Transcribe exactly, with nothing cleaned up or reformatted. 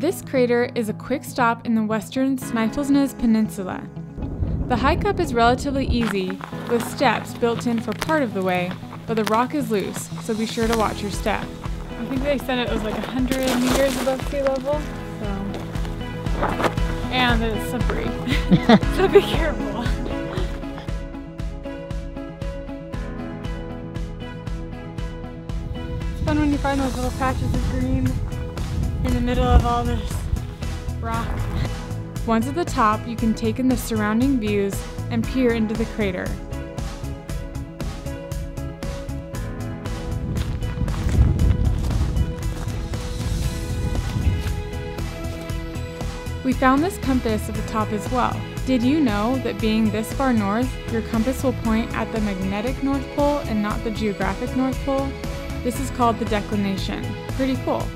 This crater is a quick stop in the western Snæfellsnes Peninsula. The hike up is relatively easy, with steps built in for part of the way, but the rock is loose, so be sure to watch your step. I think they said it was like one hundred meters above sea level, so... and it's slippery, so be careful. It's fun when you find those little patches of green in the middle of all this rock. Once at the top, you can take in the surrounding views and peer into the crater. We found this compass at the top as well. Did you know that being this far north, your compass will point at the magnetic North Pole and not the geographic North Pole? This is called the declination. Pretty cool.